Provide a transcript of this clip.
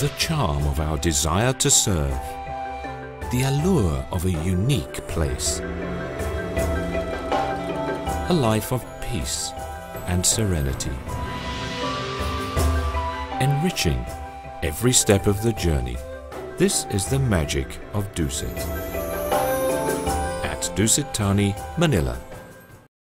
the charm of our desire to serve, the allure of a unique place, a life of peace and serenity, enriching every step of the journey. This is the magic of Dusit. At Dusit Thani, Manila.